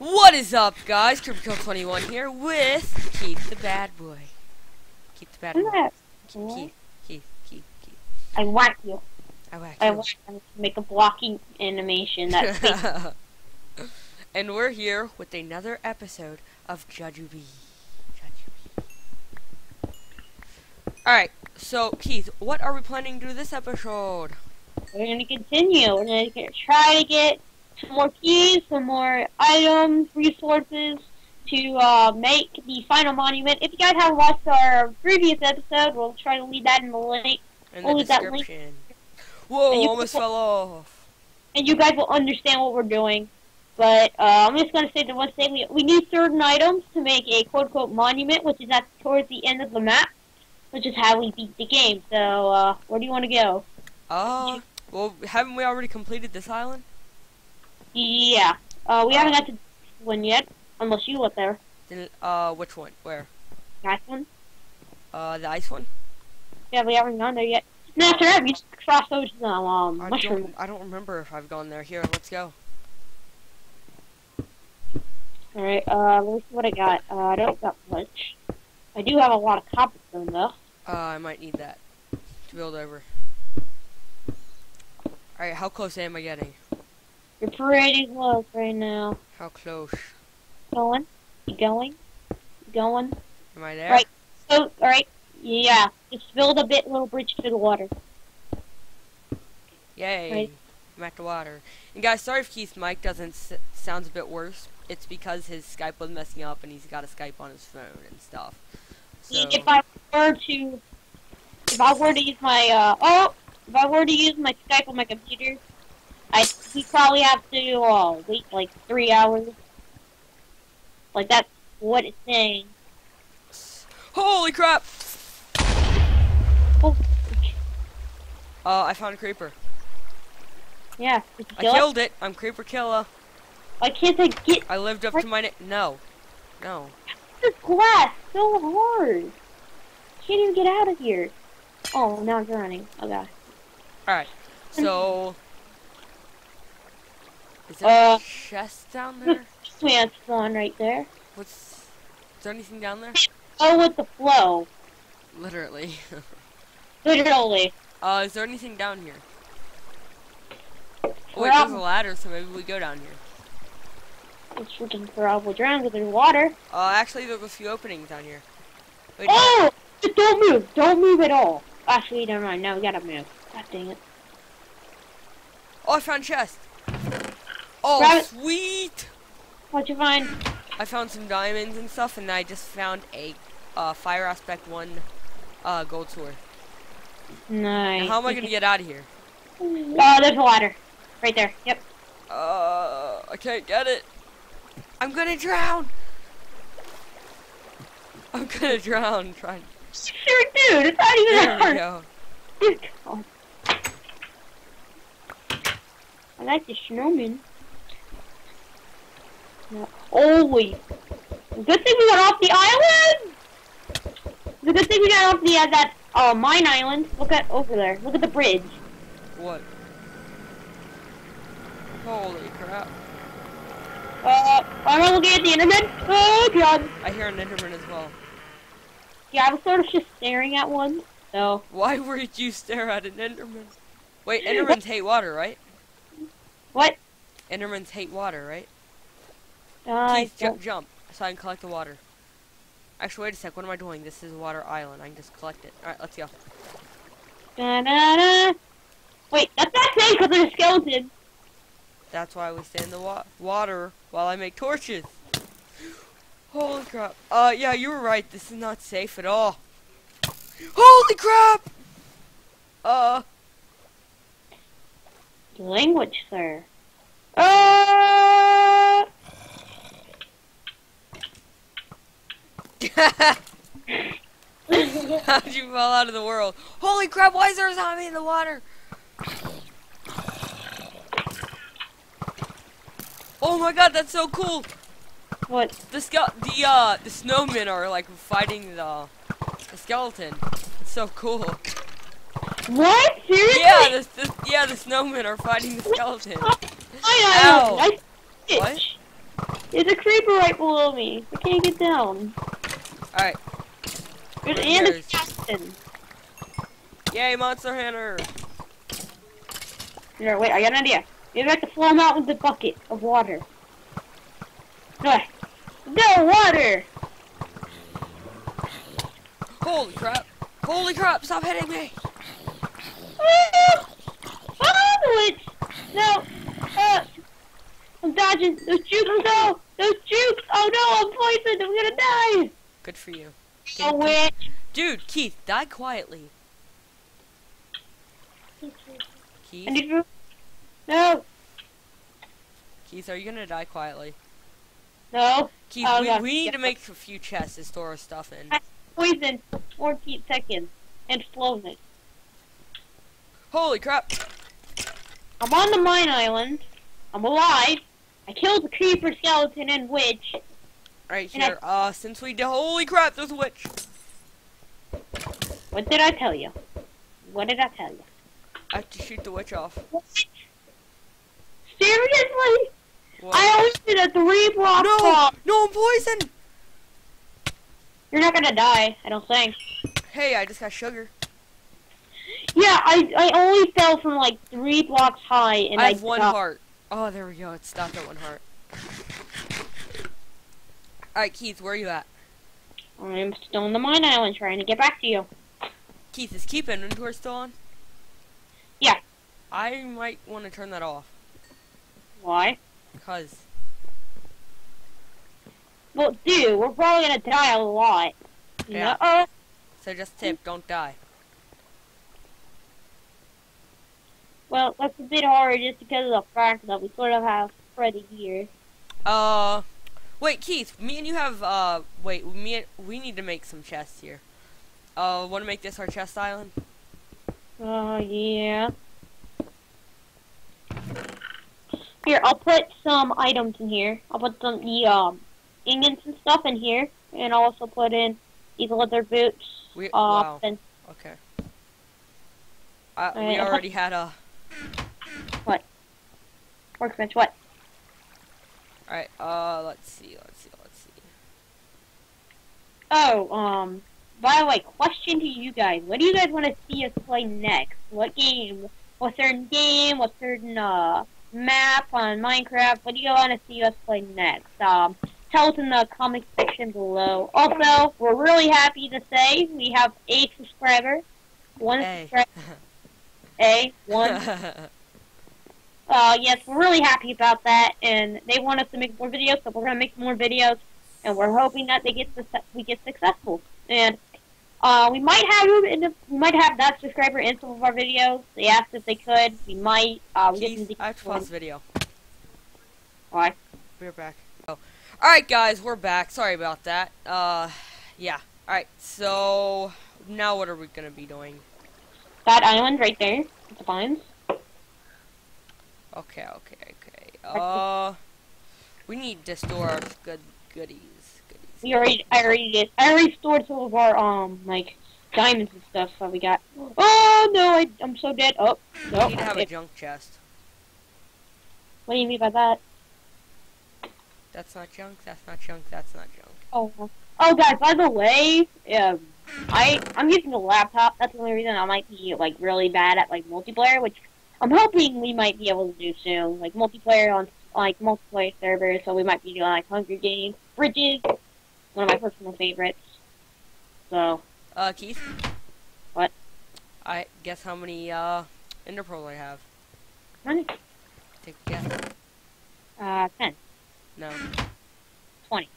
What is up, guys? CryptoKill21 here with Keith the Bad Boy. Keith the Bad Boy. Keith. I whack you. I whack you. Make a blocking animation. That's And we're here with another episode of Jujubee. Alright, so Keith, what are we planning to do this episode? We're gonna continue. We're gonna try to get some more keys, some more items, resources to make the final monument. If you guys haven't watched our previous episode, we'll try to leave that in the link. We'll leave that link in the description. Whoa, almost fell off. And you guys will understand what we're doing. But I'm just going to say the one thing. We need certain items to make a quote-unquote monument, which is towards the end of the map, which is how we beat the game. So where do you want to go? Well, haven't we already completed this island? Yeah. We haven't got to this one yet, unless you went there. Which one? Where? The ice one? The ice one? Yeah, we haven't gone there yet. No, after that, we just crossed over to the mushroom. I don't remember if I've gone there. Here, let's go. Alright, let me see what I got. I don't got much. I do have a lot of cobblestone, though. I might need that to build over. Alright, how close am I getting? You're pretty close right now. How close? Going? You going? You going? Am I there? Right. So, alright. Yeah. Just build a little bridge to the water. Yay. Right. I'm at the water. And guys, sorry if Keith's mic sounds a bit worse. It's because his Skype was messing up and he's got a Skype on his phone and stuff. So. If I were to use my Skype on my computer, we probably have to wait like 3 hours. Like that's what it's saying. Holy crap! Oh. I found a creeper. Yeah. I killed it. I'm creeper killer. Why can't I get? I lived up to my no. This glass so hard. Can't even get out of here. Oh, now I'm running. Oh god. All right. So. Is there a chest down there? Yeah, it's one right there. Is there anything down there? Oh, with the flow. Literally. Literally. Is there anything down here? Oh, wait, there's a ladder, so maybe we go down here. We can probably drown with the water. Actually, there's a few openings down here. Wait, oh! No. Don't move! Don't move at all! Actually, never mind. Now we gotta move. God dang it. Oh, I found a chest! Oh, sweet! What'd you find? I found some diamonds and stuff, and I just found a Fire Aspect 1 gold sword. Nice. Now, how am I going to get out of here? Oh, there's a ladder. Right there. Yep. I can't get it. I'm going to drown! I'm going to drown. Trying. Sure, dude. It's not even that hard. I like the snowman. Oh wait! Good thing we got off the island. The good thing we got off the that mine island. Look at over there. Look at the bridge. What? Holy crap! I'm not looking at the Enderman. Oh god! I hear an Enderman as well. Yeah, I was sort of just staring at one. So. Why would you stare at an Enderman? Wait, Endermans hate water, right? What? Endermans hate water, right? Keith, jump, so I can collect the water. Actually, wait a sec, what am I doing? This is Water Island, I can just collect it. Alright, let's go. Da-da-da. Wait, that's not safe because there's a skeleton. That's why we stay in the water while I make torches. Holy crap. Yeah, you were right, this is not safe at all. Holy crap! Language, sir. How'd you fall out of the world? Holy crap, why is there a zombie in the water? Oh my god, that's so cool! What? The snowmen are like fighting the skeleton. It's so cool. What? Seriously? Yeah, the snowmen are fighting the skeleton. Ow! What? There's a creeper right below me. I can't get down. Alright. There's an Ender assassin. Yay, monster hunter. No, wait, I got an idea. You're gonna have to fly him out with the bucket of water. No, no water! Holy crap. Holy crap, stop hitting me! Oh, no! I'm dodging! Those jukes! No! Those jukes! Oh no, I'm poisoned! I'm gonna die! Good for you. A witch! Dude, Keith, die quietly. Keith? I need food. No! Keith, are you gonna die quietly? No. Keith, oh, we need to make a few chests to store our stuff in. I poisoned 14 seconds and flown it. Holy crap! I'm on the mine island. I'm alive. I killed the creeper, skeleton, and witch. Right here. Since we did. Holy crap, there's a witch. What did I tell you? What did I tell you? I have to shoot the witch off. What? Seriously? What? I always did a 3-block pop. No, I'm poisoned. You're not gonna die, I don't think. Hey, I just got sugar. Yeah, I only fell from like 3 blocks high, and I have one heart. Oh, there we go. It's stopped at 1 heart. Alright, Keith, where are you at? I'm still on the mine island trying to get back to you. Keith, is keep inventory still on? Yeah. I might want to turn that off. Why? Because. Well, dude, we're probably going to die a lot. Yeah. Nuh-uh. So just tip, don't die. Well, that's a bit hard just because of the fact that we sort of have Freddy here. Wait, Keith, me and you have, we need to make some chests here. Want to make this our chest island? Yeah. Here, I'll put some items in here. I'll put some, ingots and stuff in here. And I'll also put in these leather boots. Wow. And okay. We already had a... What? Workbench, what? Alright, let's see. Oh, by the way, question to you guys. What do you guys want to see us play next? What game? What certain game? What certain, map on Minecraft? What do you want to see us play next? Tell us in the comment section below. Also, we're really happy to say we have 8 subscribers. 1 subscriber. Yes, we're really happy about that, and they want us to make more videos, so we're gonna make more videos, and we're hoping that we get successful. And we might have that subscriber in some of our videos. They asked if they could. We might. Jeez, I have to pause the video. Why? We're back. Oh, all right, guys, we're back. Sorry about that. Yeah. All right. So now, what are we gonna be doing? That island right there, with the vines. Okay. We need to store our goodies. I already stored some of our like diamonds and stuff that we got. Oh no, I'm so dead. Oh no. We need to have a junk chest. What do you mean by that? That's not junk. That's not junk. That's not junk. Oh, guys. By the way, I'm using a laptop. That's the only reason I might be like really bad at like multiplayer, which I'm hoping we might be able to do soon. Like multiplayer on like multiplayer servers, so we might be doing like Hunger Games, Bridges, one of my personal favorites. So. Keith. What? I guess how many Ender Pearl I have. How many? Take a guess. 10. No. 20.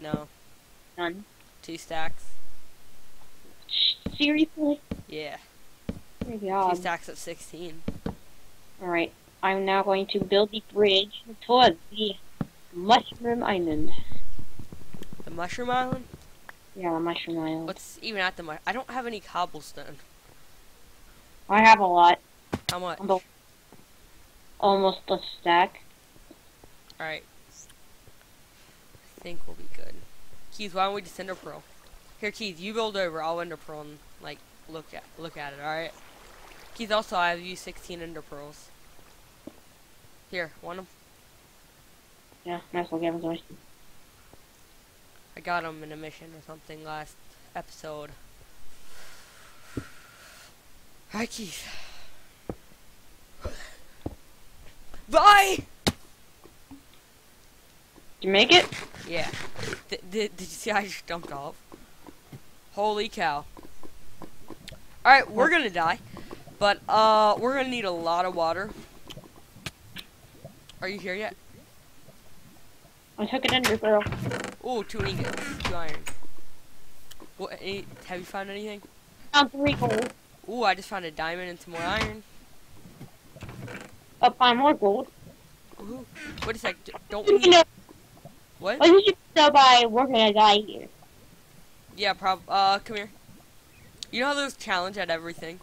No. None. 2 stacks. Seriously? Yeah. Oh, God. 2 stacks of 16. Alright, I'm now going to build the bridge towards the Mushroom Island. The Mushroom Island? Yeah, the Mushroom Island. What's even at the Mushroom? I don't have any cobblestone. I have a lot. How much? Almost a stack. Alright. I think we'll be good. Keith, why don't we just Ender Pearl? Here, Keith, you build over. I'll Ender Pearl and like look at it. All right. Keith, also I have you 16 Ender Pearls. Here, want them? Yeah, nice little game. I got him in a mission or something last episode. Hi, Keith. Bye! Did you make it? Yeah. Did you see I just jumped off? Holy cow. Alright, we're gonna die. But, we're gonna need a lot of water. Are you here yet? I took an Ender Pearl. Ooh, 2 ingots, 2 iron. What, have you found anything? Found 3 gold. Ooh, I just found a diamond and some more iron. I'll find more gold. Ooh, wait a sec, don't we... You know, what? Well, you should know by we're gonna die here. Yeah, come here. You know how there's challenge at everything?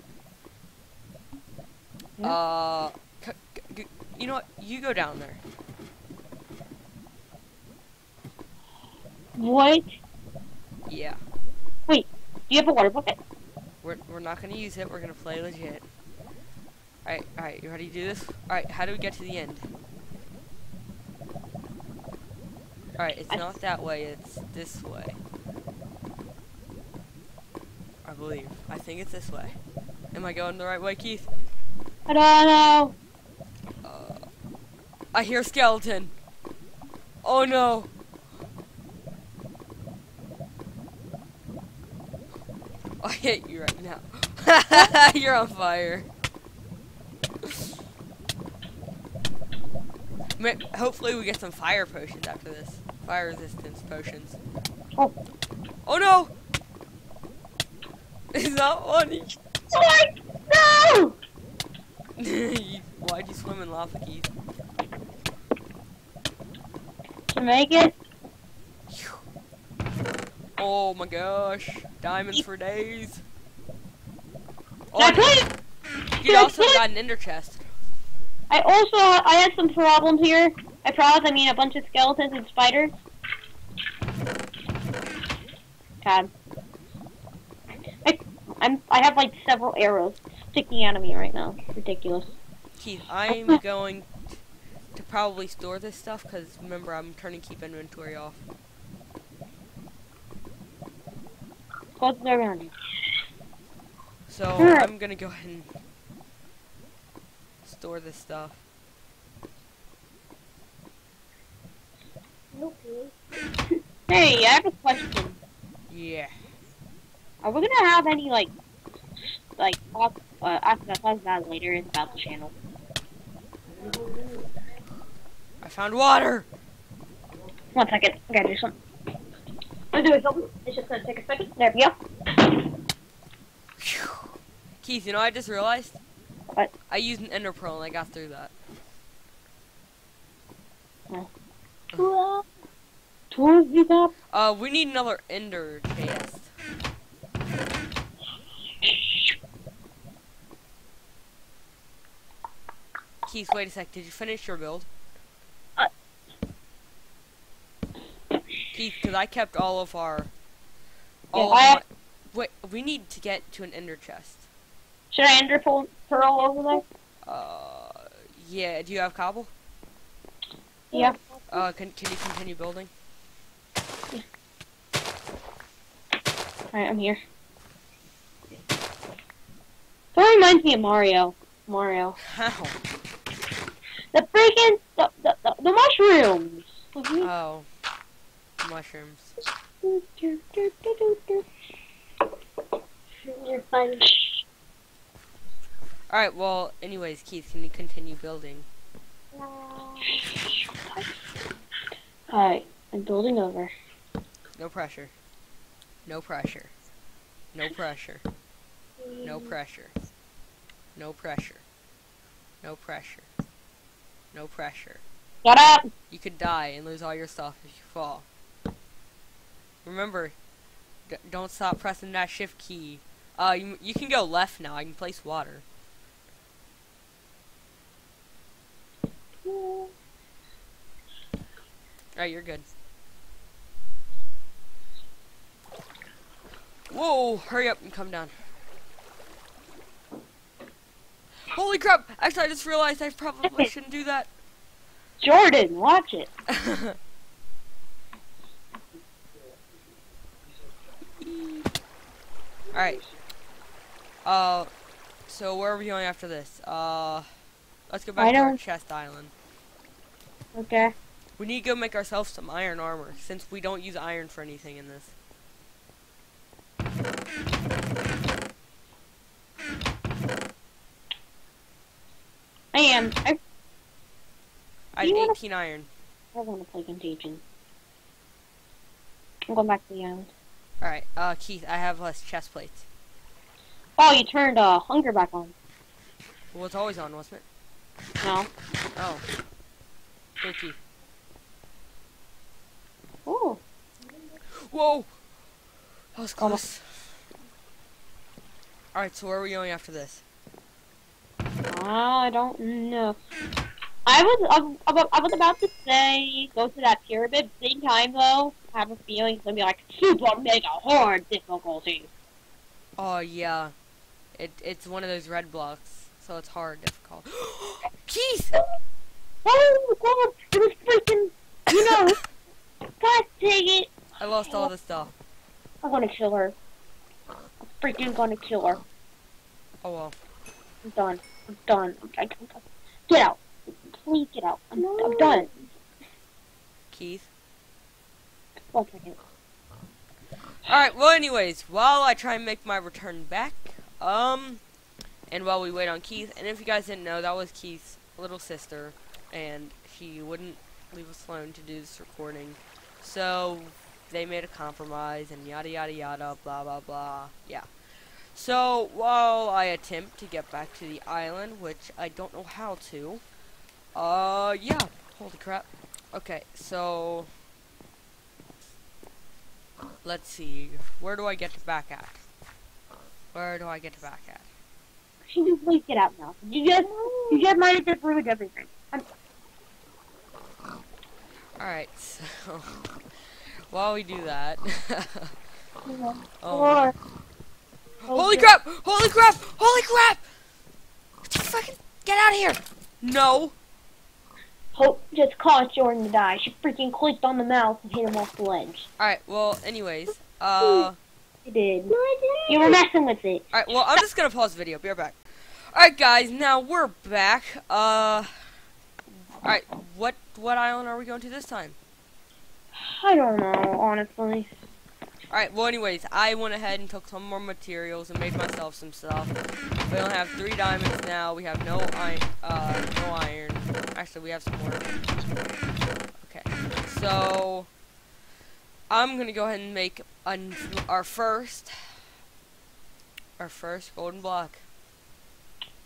Yeah. You know what? You go down there. What? Yeah. Wait, do you have a water bucket? We're not gonna use it, we're gonna play legit. Alright, you ready to do this? Alright, how do we get to the end? Alright, it's not that way, it's this way. I believe. I think it's this way. Am I going the right way, Keith? I don't know. I hear skeleton. Oh no. I hate you right now. You're on fire. Hopefully we get some fire potions after this. Fire resistance potions. Oh, oh no! It's not funny. What? No! Why'd you swim in lava, Keith? To make it? Oh my gosh. Diamonds for days. Oh, you also got an Ender chest. I had some problems here. By problems, I mean a bunch of skeletons and spiders. God. I have like several arrows sticking out of me right now. It's ridiculous. Keith, I'm going to probably store this stuff because remember I'm turning keep inventory off. Close it around you. So I'm gonna go ahead and store this stuff. Okay. Hey, I have a question. Yeah. Are we gonna have any like after that later is about the channel? I found water. 1 second. Okay, do something. I'm doing something. It's just gonna take a second. There we go. Phew. Keith, you know what I just realized? What? I used an Ender Pearl and I got through that. Oh. We need another Ender chest. Keith, wait a sec. Did you finish your build? Keith, because I kept all of our. Wait, we need to get to an Ender chest. Should I Ender Pearl over there? Yeah. Do you have cobble? Yeah. Can you continue building? Yeah. Alright, I'm here. That reminds me of Mario. How? The freaking the mushrooms. Oh, mushrooms. You're fine. All right. Well, anyways, Keith, can you continue building? All right, I'm building over. No pressure. No pressure. No pressure. No pressure. No pressure. No pressure. No pressure. Shut up! You could die and lose all your stuff if you fall. Remember, don't stop pressing that shift key. You can go left now. I can place water. Alright, you're good. Whoa! Hurry up and come down. Holy crap! Actually, I just realized I probably shouldn't do that. Jordan, watch it. Alright. So where are we going after this? Let's go back to our chest island. Okay. We need to go make ourselves some iron armor, since we don't use iron for anything in this. I have 18 iron. I want to play Contagion. I'm going back to the island. Alright, Keith, I have less chest plates. Oh, you turned, hunger back on. Well, it's always on, wasn't it? No. Oh. Thank you. Ooh. Whoa! That was close. Alright, so where are we going after this? I don't know. I was about to say go to that pyramid. Same time though, I have a feeling it's gonna be like super mega hard difficulty. Oh yeah, it's one of those red blocks, so it's hard difficult. Keith! Oh my god, it was freaking, you know. God dang it! I lost all the stuff. I'm gonna kill her. I'm freaking gonna kill her. Oh well. I'm done. I'm done. I'm done. Get out. Please get out. I'm done. Keith? 1 second. Alright, well anyways, while I try and make my return back, and while we wait on Keith, and if you guys didn't know, that was Keith's little sister, and she wouldn't leave us alone to do this recording. So, they made a compromise, and yada yada yada, blah blah blah, yeah. So, while I attempt to get back to the island, which I don't know how to, yeah, holy crap. Okay, so, let's see, where do I get back at? Where do I get back at? Can you please get out now? You just might have just ruined everything. Alright, so, while we do that, holy crap! Holy crap! Holy crap! What the fucking, get out of here! No! Hope just caused Jordan to die. She freaking clicked on the mouse and hit him off the ledge. Alright, well, anyways, you did. You were messing with it. Alright, well, I'm just gonna pause the video. Be right back. Alright, guys, now we're back. Alright, what island are we going to this time? I don't know, honestly. Alright, well anyways, I went ahead and took some more materials and made myself some stuff. We only have 3 diamonds now, we have no iron. Actually, we have some more. Okay, so, I'm gonna go ahead and make our first golden block.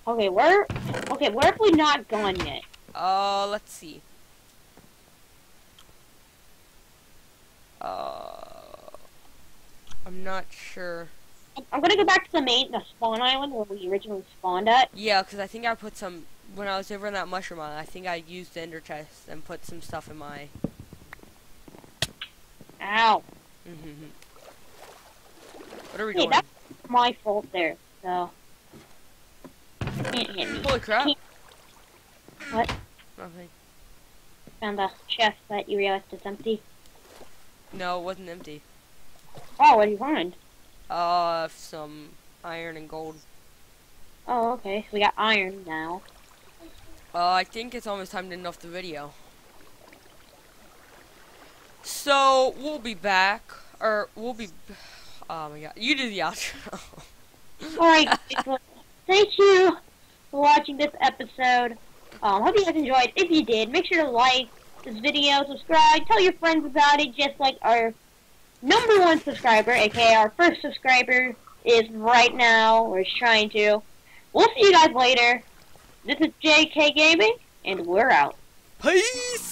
Okay, where have we not gone yet? Let's see. I'm not sure. I'm gonna go back to the spawn island where we originally spawned at. Yeah, because I think I put some, when I was over in that mushroom island, I think I used the ender chest and put some stuff in my. Ow. What are we doing? That's my fault there, so. Can't hit me. Holy crap. What? Nothing. Found a chest that you realized it's empty. No, it wasn't empty. Oh, what do you find? Some iron and gold. Oh, okay. We got iron now. I think it's almost time to end off the video. So, we'll be back. Or, we'll be... Oh my god. You do the outro. Alright. Thank you for watching this episode. Hope you guys enjoyed. If you did, make sure to like this video, subscribe, tell your friends about it, just like our #1 subscriber, aka our first subscriber, is right now, or is trying to. We'll see you guys later. This is JK Gaming, and we're out. Peace!